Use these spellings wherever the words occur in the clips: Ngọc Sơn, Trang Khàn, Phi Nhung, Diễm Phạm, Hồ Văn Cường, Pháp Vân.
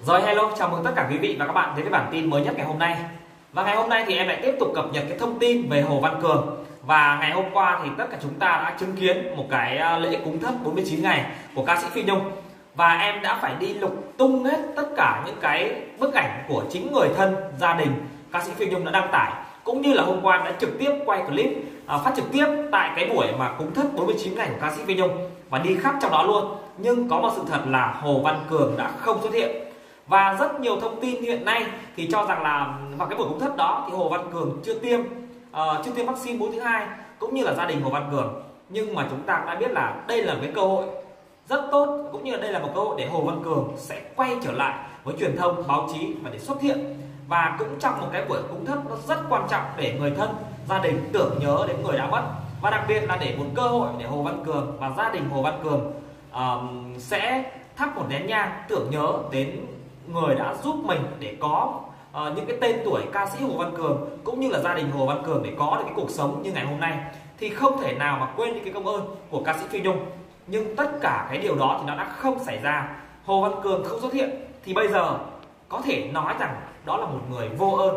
Rồi hello, chào mừng tất cả quý vị và các bạn đến với bản tin mới nhất ngày hôm nay. Và ngày hôm nay thì em lại tiếp tục cập nhật cái thông tin về Hồ Văn Cường. Và ngày hôm qua thì tất cả chúng ta đã chứng kiến một cái lễ cúng thất 49 ngày của ca sĩ Phi Nhung. Và em đã phải đi lục tung hết tất cả những cái bức ảnh của chính người thân, gia đình ca sĩ Phi Nhung đã đăng tải, cũng như là hôm qua đã trực tiếp quay clip phát trực tiếp tại cái buổi mà cúng thất 49 ngày của ca sĩ Phi Nhung và đi khắp trong đó luôn. Nhưng có một sự thật là Hồ Văn Cường đã không xuất hiện. Và rất nhiều thông tin hiện nay thì cho rằng là vào cái buổi cúng thất đó thì Hồ Văn Cường chưa tiêm vaccine mũi thứ hai, cũng như là gia đình Hồ Văn Cường. Nhưng mà chúng ta cũng đã biết là đây là cái cơ hội rất tốt, cũng như là đây là một cơ hội để Hồ Văn Cường sẽ quay trở lại với truyền thông, báo chí và để xuất hiện. Và cũng trong một cái buổi cúng thất nó rất quan trọng để người thân, gia đình tưởng nhớ đến người đã mất, và đặc biệt là để một cơ hội để Hồ Văn Cường và gia đình Hồ Văn Cường sẽ thắp một nén nhang tưởng nhớ đến người đã giúp mình để có những cái tên tuổi ca sĩ Hồ Văn Cường, cũng như là gia đình Hồ Văn Cường để có được cái cuộc sống như ngày hôm nay. Thì không thể nào mà quên đi cái công ơn của ca sĩ Phi Nhung. Nhưng tất cả cái điều đó thì nó đã không xảy ra. Hồ Văn Cường không xuất hiện thì bây giờ có thể nói rằng đó là một người vô ơn,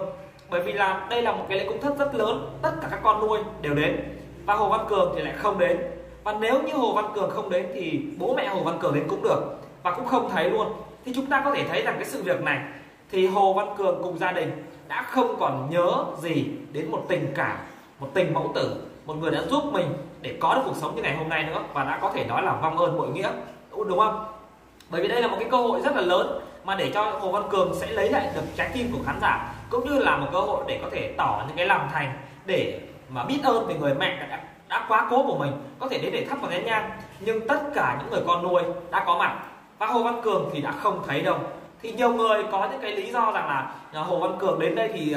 bởi vì là đây là một cái lễ cúng thất rất lớn, tất cả các con nuôi đều đến và Hồ Văn Cường thì lại không đến. Và nếu như Hồ Văn Cường không đến thì bố mẹ Hồ Văn Cường đến cũng được và cũng không thấy luôn. Thì chúng ta có thể thấy rằng cái sự việc này thì Hồ Văn Cường cùng gia đình đã không còn nhớ gì đến một tình cảm, một tình mẫu tử, một người đã giúp mình để có được cuộc sống như ngày hôm nay nữa, và đã có thể nói là vong ơn bội nghĩa, đúng không? Bởi vì đây là một cái cơ hội rất là lớn mà để cho Hồ Văn Cường sẽ lấy lại được trái tim của khán giả, cũng như là một cơ hội để có thể tỏ những cái lòng thành để mà biết ơn về người mẹ đã quá cố của mình, có thể đến để thắp một nén nhang. Nhưng tất cả những người con nuôi đã có mặt và Hồ Văn Cường thì đã không thấy đâu. Thì nhiều người có những cái lý do rằng là Hồ Văn Cường đến đây thì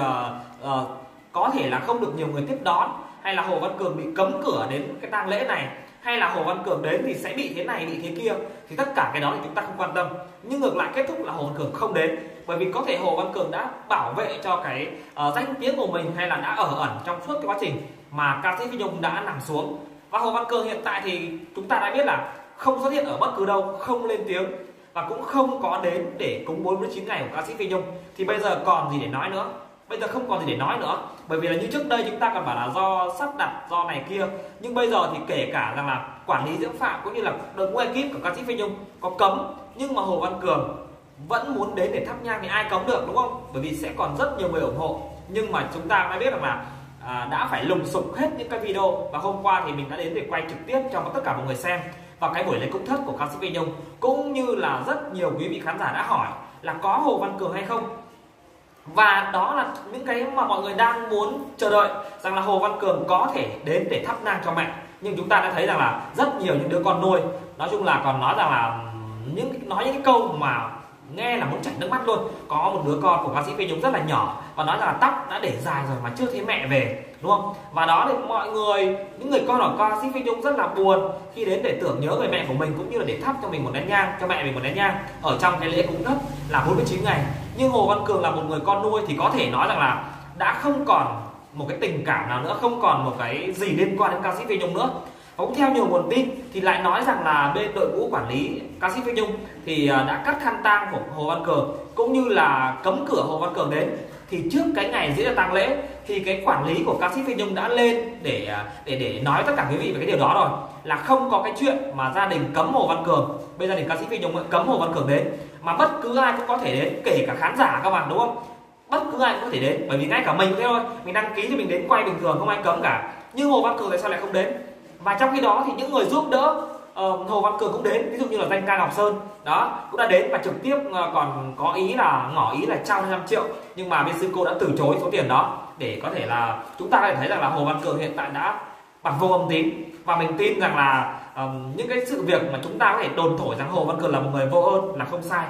có thể là không được nhiều người tiếp đón, hay là Hồ Văn Cường bị cấm cửa đến cái tang lễ này, hay là Hồ Văn Cường đến thì sẽ bị thế này, bị thế kia. Thì tất cả cái đó thì chúng ta không quan tâm. Nhưng ngược lại kết thúc là Hồ Văn Cường không đến, bởi vì có thể Hồ Văn Cường đã bảo vệ cho cái danh tiếng của mình, hay là đã ở ẩn trong suốt cái quá trình mà ca sĩ Phi Nhung đã nằm xuống. Và Hồ Văn Cường hiện tại thì chúng ta đã biết là không xuất hiện ở bất cứ đâu, không lên tiếng và cũng không có đến để cúng 49 ngày của ca sĩ Phi Nhung. Thì bây giờ còn gì để nói nữa? Bây giờ không còn gì để nói nữa, bởi vì là như trước đây chúng ta còn bảo là do sắp đặt, do này kia. Nhưng bây giờ thì kể cả rằng là quản lý dưỡng phạm cũng như là đội ngũ ekip của ca sĩ Phi Nhung có cấm, nhưng mà Hồ Văn Cường vẫn muốn đến để thắp nhang thì ai cấm được, đúng không? Bởi vì sẽ còn rất nhiều người ủng hộ. Nhưng mà chúng ta đã biết rằng là đã phải lùng sục hết những cái video, và hôm qua thì mình đã đến để quay trực tiếp cho tất cả mọi người xem và cái buổi lễ cúng thất của ca sĩ Phi Nhung, cũng như là rất nhiều quý vị khán giả đã hỏi là có Hồ Văn Cường hay không. Và đó là những cái mà mọi người đang muốn chờ đợi rằng là Hồ Văn Cường có thể đến để thắp nhang cho mẹ. Nhưng chúng ta đã thấy rằng là rất nhiều những đứa con nuôi nói chung là còn nói rằng là những cái câu mà nghe là muốn chảy nước mắt luôn. Có một đứa con của ca sĩ Phi Nhung rất là nhỏ và nói rằng là tóc đã để dài rồi mà chưa thấy mẹ về, đúng không? Và đó thì mọi người, những người con của ca sĩ Phi Nhung rất là buồn khi đến để tưởng nhớ về mẹ của mình, cũng như là để thắp cho mình một nén nhang, cho mẹ mình một nén nhang ở trong cái lễ cúng thất là 49 ngày. Nhưng Hồ Văn Cường là một người con nuôi thì có thể nói rằng là đã không còn một cái tình cảm nào nữa, không còn một cái gì liên quan đến ca sĩ Phi Nhung nữa. Và cũng theo nhiều nguồn tin thì lại nói rằng là bên đội ngũ quản lý ca sĩ Phi Nhung thì đã cắt khăn tang của Hồ Văn Cường, cũng như là cấm cửa Hồ Văn Cường đến. Thì trước cái ngày diễn ra tang lễ thì cái quản lý của ca sĩ Phi Nhung đã lên để nói tất cả quý vị về cái điều đó rồi, là không có cái chuyện mà gia đình cấm Hồ Văn Cường, bên gia đình ca sĩ Phi Nhung cấm Hồ Văn Cường đến, mà bất cứ ai cũng có thể đến, kể cả khán giả các bạn, đúng không? Bất cứ ai cũng có thể đến, bởi vì ngay cả mình thế thôi, mình đăng ký thì mình đến quay bình thường, không ai cấm cả. Nhưng Hồ Văn Cường tại sao lại không đến? Và trong khi đó thì những người giúp đỡ Hồ Văn Cường cũng đến, ví dụ như là danh ca Ngọc Sơn đó cũng đã đến và trực tiếp còn có ý là ngỏ ý là trao 5 triệu, nhưng mà bên sư cô đã từ chối số tiền đó. Để có thể là chúng ta có thể thấy rằng là Hồ Văn Cường hiện tại đã bằng vô âm tín, và mình tin rằng là những cái sự việc mà chúng ta có thể đồn thổi rằng Hồ Văn Cường là một người vô ơn là không sai,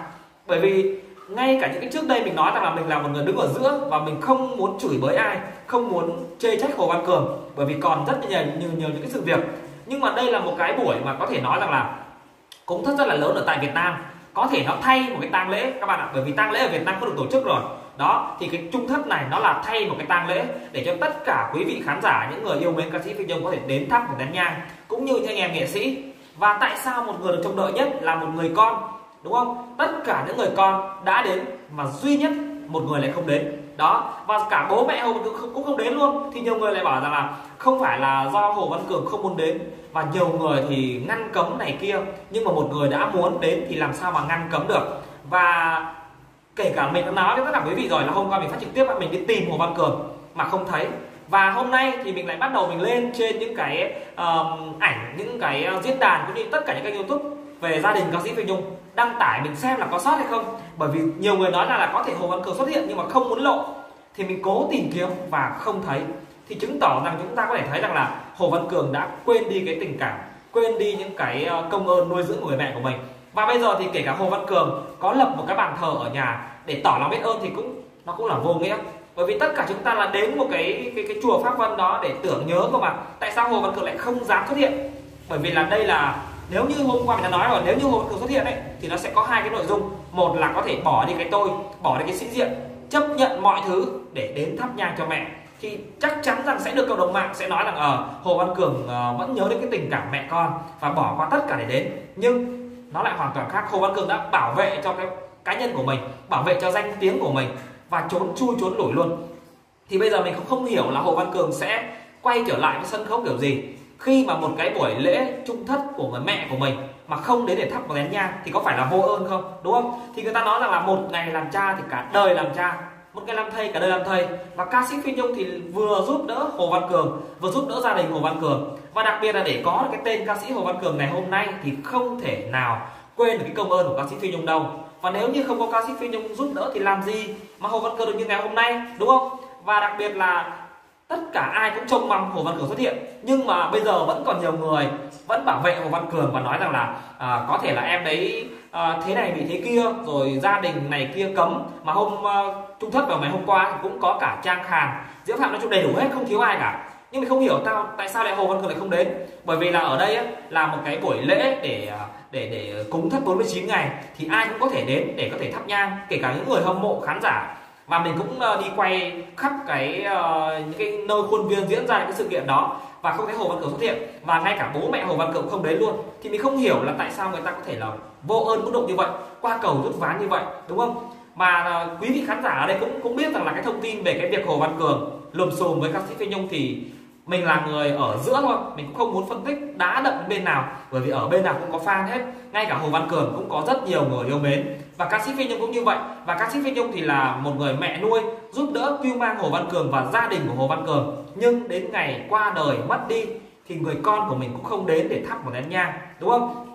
bởi vì ngay cả những cái trước đây mình nói rằng là mình là một người đứng ở giữa và mình không muốn chửi bới ai, không muốn chê trách Hồ Văn Cường, bởi vì còn rất nhiều những cái sự việc. Nhưng mà đây là một cái buổi mà có thể nói rằng là cúng thất rất là lớn ở tại Việt Nam, có thể nó thay một cái tang lễ các bạn ạ, bởi vì tang lễ ở Việt Nam có được tổ chức rồi đó. Thì cái chung thất này nó là thay một cái tang lễ để cho tất cả quý vị khán giả, những người yêu mến ca sĩ Phi Nhung có thể đến thắp một nén nhang, cũng như những anh em nghệ sĩ. Và tại sao một người được trông đợi nhất là một người con đúng không? Tất cả những người con đã đến mà duy nhất một người lại không đến đó, và cả bố mẹ Hồ Văn Cường cũng không đến luôn. Thì nhiều người lại bảo rằng là không phải là do Hồ Văn Cường không muốn đến, và nhiều người thì ngăn cấm này kia, nhưng mà một người đã muốn đến thì làm sao mà ngăn cấm được. Và kể cả mình đã nói với tất cả quý vị rồi là hôm qua mình phát trực tiếp mình đi tìm Hồ Văn Cường mà không thấy, và hôm nay thì mình lại bắt đầu mình lên trên những cái ảnh, những cái diễn đàn cũng như tất cả những kênh YouTube về gia đình ca sĩ Phi Nhung đăng tải, mình xem là có sót hay không. Bởi vì nhiều người nói là có thể Hồ Văn Cường xuất hiện nhưng mà không muốn lộ, thì mình cố tìm kiếm và không thấy, thì chứng tỏ rằng chúng ta có thể thấy rằng là Hồ Văn Cường đã quên đi cái tình cảm, quên đi những cái công ơn nuôi dưỡng người mẹ của mình. Và bây giờ thì kể cả Hồ Văn Cường có lập một cái bàn thờ ở nhà để tỏ lòng biết ơn thì nó cũng là vô nghĩa, bởi vì tất cả chúng ta là đến một cái chùa Pháp Vân đó để tưởng nhớ cơ mà. Tại sao Hồ Văn Cường lại không dám xuất hiện? Bởi vì là đây là, nếu như hôm qua mình đã nói rồi, nếu như Hồ Văn Cường xuất hiện ấy thì nó sẽ có hai cái nội dung. Một là có thể bỏ đi cái tôi, bỏ đi cái sĩ diện, chấp nhận mọi thứ để đến thắp nhang cho mẹ, thì chắc chắn rằng sẽ được cộng đồng mạng sẽ nói rằng Hồ Văn Cường vẫn nhớ đến cái tình cảm mẹ con và bỏ qua tất cả để đến. Nhưng nó lại hoàn toàn khác. Hồ Văn Cường đã bảo vệ cho cái cá nhân của mình, bảo vệ cho danh tiếng của mình và trốn lủi luôn. Thì bây giờ mình cũng không hiểu là Hồ Văn Cường sẽ quay trở lại với sân khấu kiểu gì, khi mà một cái buổi lễ chung thất của người mẹ của mình mà không đến để thắp một nén nhang thì có phải là vô ơn không, đúng không? Thì người ta nói rằng là một ngày làm cha thì cả đời làm cha, một ngày làm thầy cả đời làm thầy. Và ca sĩ Phi Nhung thì vừa giúp đỡ Hồ Văn Cường, vừa giúp đỡ gia đình Hồ Văn Cường, và đặc biệt là để có cái tên ca sĩ Hồ Văn Cường ngày hôm nay thì không thể nào quên được cái công ơn của ca sĩ Phi Nhung đâu. Và nếu như không có ca sĩ Phi Nhung giúp đỡ thì làm gì mà Hồ Văn Cường được như ngày hôm nay, đúng không? Và đặc biệt là tất cả ai cũng trông mong Hồ Văn Cường xuất hiện, nhưng mà bây giờ vẫn còn nhiều người vẫn bảo vệ Hồ Văn Cường và nói rằng là có thể là em đấy thế này bị thế kia, rồi gia đình này kia cấm. Mà hôm trung thất vào ngày hôm qua thì cũng có cả Trang Khàn, Diễm Phạm, nói chung đầy đủ hết, không thiếu ai cả. Nhưng mình không hiểu tại sao lại Hồ Văn Cường lại không đến. Bởi vì là ở đây ấy, là một cái buổi lễ để cúng thất 49 ngày thì ai cũng có thể đến để có thể thắp nhang, kể cả những người hâm mộ khán giả. Và mình cũng đi quay khắp những cái nơi khuôn viên diễn ra cái sự kiện đó và không thấy Hồ Văn Cường xuất hiện, và ngay cả bố mẹ Hồ Văn Cường cũng không đến luôn. Thì mình không hiểu là tại sao người ta có thể là vô ơn mức độ như vậy, qua cầu rút ván như vậy, đúng không? Mà quý vị khán giả ở đây cũng biết rằng là cái thông tin về cái việc Hồ Văn Cường lùm xùm với ca sĩ Phi Nhung thì mình là người ở giữa thôi, mình cũng không muốn phân tích đá đậm bên nào, bởi vì ở bên nào cũng có fan hết, ngay cả Hồ Văn Cường cũng có rất nhiều người yêu mến, và ca sĩ Phi Nhung cũng như vậy. Và ca sĩ Phi Nhung thì là một người mẹ nuôi giúp đỡ cưu mang Hồ Văn Cường và gia đình của Hồ Văn Cường, nhưng đến ngày qua đời mất đi thì người con của mình cũng không đến để thắp một nén nhang, đúng không?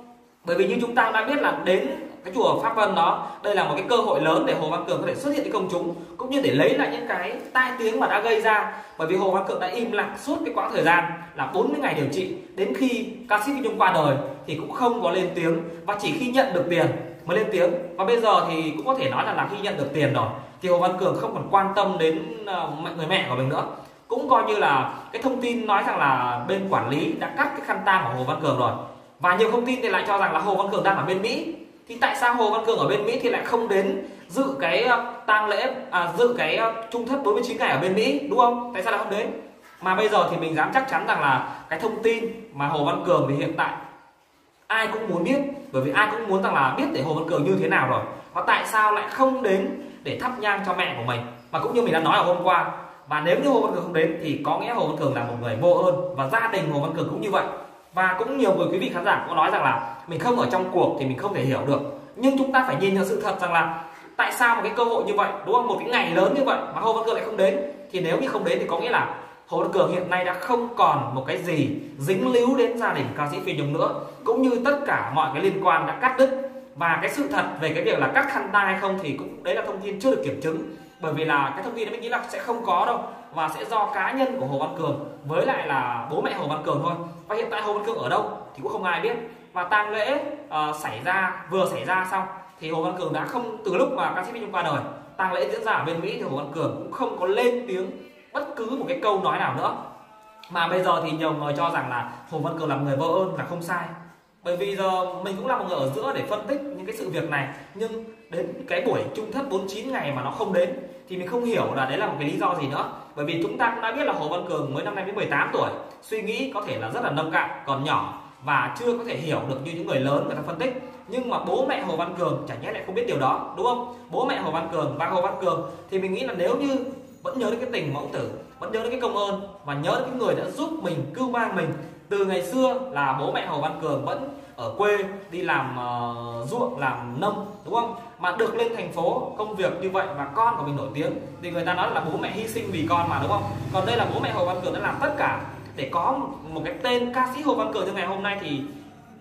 Bởi vì như chúng ta đã biết là đến cái chùa Pháp Vân đó, đây là một cái cơ hội lớn để Hồ Văn Cường có thể xuất hiện với công chúng, cũng như để lấy lại những cái tai tiếng mà đã gây ra. Bởi vì Hồ Văn Cường đã im lặng suốt cái quãng thời gian là 40 ngày điều trị, đến khi ca sĩ Phi Nhung qua đời thì cũng không có lên tiếng, và chỉ khi nhận được tiền mới lên tiếng. Và bây giờ thì cũng có thể nói là khi nhận được tiền rồi thì Hồ Văn Cường không còn quan tâm đến người mẹ của mình nữa, cũng coi như là cái thông tin nói rằng là bên quản lý đã cắt cái khăn tang của Hồ Văn Cường rồi. Và nhiều thông tin thì lại cho rằng là Hồ Văn Cường đang ở bên Mỹ, thì tại sao Hồ Văn Cường ở bên Mỹ thì lại không đến dự cái tang lễ, dự cái chung thất 49 ngày ở bên Mỹ, đúng không? Tại sao lại không đến? Mà bây giờ thì mình dám chắc chắn rằng là cái thông tin mà Hồ Văn Cường thì hiện tại ai cũng muốn biết, bởi vì ai cũng muốn rằng là biết để Hồ Văn Cường như thế nào rồi, và tại sao lại không đến để thắp nhang cho mẹ của mình. Mà cũng như mình đã nói ở hôm qua, và nếu như Hồ Văn Cường không đến thì có nghĩa Hồ Văn Cường là một người vô ơn, và gia đình Hồ Văn Cường cũng như vậy. Và cũng nhiều người quý vị khán giả cũng nói rằng là mình không ở trong cuộc thì mình không thể hiểu được, nhưng chúng ta phải nhìn nhận sự thật rằng là tại sao một cái cơ hội như vậy, đúng không, một cái ngày lớn như vậy mà Hồ Văn Cường lại không đến. Thì nếu như không đến thì có nghĩa là Hồ Văn Cường hiện nay đã không còn một cái gì dính líu đến gia đình ca sĩ Phi Nhung nữa, cũng như tất cả mọi cái liên quan đã cắt đứt. Và cái sự thật về cái việc là cắt khăn tai hay không thì cũng đấy là thông tin chưa được kiểm chứng, bởi vì là cái thông tin đấy mình nghĩ là sẽ không có đâu, và sẽ do cá nhân của Hồ Văn Cường với lại là bố mẹ Hồ Văn Cường thôi. Và hiện tại Hồ Văn Cường ở đâu thì cũng không ai biết. Và tang lễ vừa xảy ra xong thì Hồ Văn Cường đã không, từ lúc mà ca sĩ Phi Nhung qua đời, tang lễ diễn ra ở bên Mỹ thì Hồ Văn Cường cũng không có lên tiếng bất cứ một cái câu nói nào nữa. Mà bây giờ thì nhiều người cho rằng là Hồ Văn Cường là người vô ơn là không sai, bởi vì giờ mình cũng là một người ở giữa để phân tích những cái sự việc này, nhưng đến cái buổi chung thất 49 ngày mà nó không đến thì mình không hiểu là đấy là một cái lý do gì nữa. Bởi vì chúng ta cũng đã biết là Hồ Văn Cường mới năm nay mới 18 tuổi, suy nghĩ có thể là rất là nông cạn, còn nhỏ và chưa có thể hiểu được như những người lớn người ta phân tích. nhưng mà bố mẹ Hồ Văn Cường chả nhẽ lại không biết điều đó, đúng không? Bố mẹ Hồ Văn Cường và Hồ Văn Cường thì mình nghĩ là nếu như vẫn nhớ đến cái tình mẫu tử, vẫn nhớ đến cái công ơn và nhớ đến cái người đã giúp mình, cưu mang mình từ ngày xưa, là bố mẹ Hồ Văn Cường vẫn ở quê đi làm ruộng, làm nông, đúng không? Mà được lên thành phố công việc như vậy và con của mình nổi tiếng thì người ta nói là bố mẹ hy sinh vì con mà, đúng không? Còn đây là bố mẹ Hồ Văn Cường đã làm tất cả để có một cái tên ca sĩ Hồ Văn Cường như ngày hôm nay thì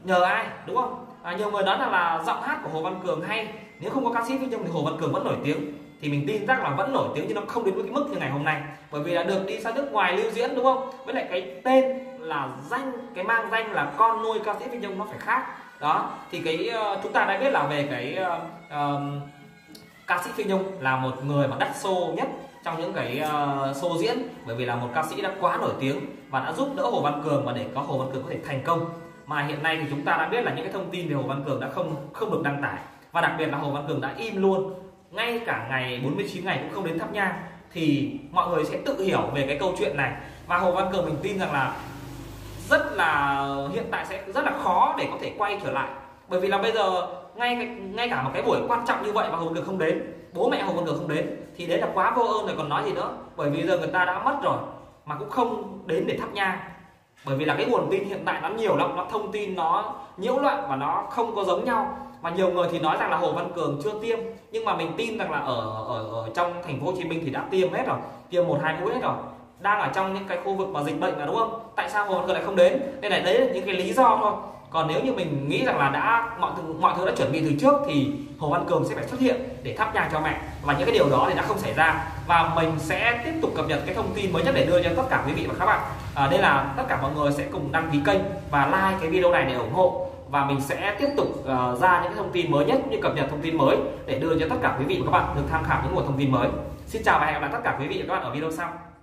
nhờ ai, đúng không? Nhiều người nói là giọng hát của Hồ Văn Cường hay, nếu không có ca sĩ Phi Nhung thì Hồ Văn Cường vẫn nổi tiếng, thì mình tin chắc là vẫn nổi tiếng nhưng nó không đến với cái mức như ngày hôm nay, bởi vì đã được đi sang nước ngoài lưu diễn, đúng không? Với lại cái tên là danh, cái mang danh là con nuôi ca sĩ Phi Nhung nó phải khác đó. Thì cái chúng ta đã biết là về cái ca sĩ Phi Nhung là một người mà đắt xô nhất trong những cái show diễn, bởi vì là một ca sĩ đã quá nổi tiếng và đã giúp đỡ Hồ Văn Cường và để có Hồ Văn Cường có thể thành công. Mà hiện nay thì chúng ta đã biết là những cái thông tin về Hồ Văn Cường đã không được đăng tải, và đặc biệt là Hồ Văn Cường đã im luôn, ngay cả ngày 49 ngày cũng không đến thắp nhang, thì mọi người sẽ tự hiểu về cái câu chuyện này. Và Hồ Văn Cường mình tin rằng là rất là hiện tại sẽ rất là khó để có thể quay trở lại, bởi vì là bây giờ ngay cả một cái buổi quan trọng như vậy mà Hồ Văn Cường không đến, bố mẹ Hồ Văn Cường không đến thì đấy là quá vô ơn rồi còn nói gì nữa, bởi vì giờ người ta đã mất rồi mà cũng không đến để thắp nhang. Bởi vì là cái nguồn tin hiện tại nó nhiều lắm, nó thông tin nó nhiễu loạn và nó không có giống nhau. Và nhiều người thì nói rằng là Hồ Văn Cường chưa tiêm, nhưng mà mình tin rằng là ở trong thành phố Hồ Chí Minh thì đã tiêm hết rồi, tiêm 1-2 mũi hết rồi, đang ở trong những cái khu vực mà dịch bệnh là, đúng không? Tại sao Hồ Văn Cường lại không đến? Nên là đấy là những cái lý do thôi. Còn nếu như mình nghĩ rằng là đã mọi thứ đã chuẩn bị từ trước thì Hồ Văn Cường sẽ phải xuất hiện để thắp nhang cho mẹ, và những cái điều đó thì đã không xảy ra. Và mình sẽ tiếp tục cập nhật cái thông tin mới nhất để đưa cho tất cả quý vị và các bạn. Đây là tất cả mọi người sẽ cùng đăng ký kênh và like cái video này để ủng hộ, và mình sẽ tiếp tục ra những thông tin mới nhất, như cập nhật thông tin mới để đưa cho tất cả quý vị và các bạn được tham khảo những nguồn thông tin mới. Xin chào và hẹn gặp lại tất cả quý vị và các bạn ở video sau.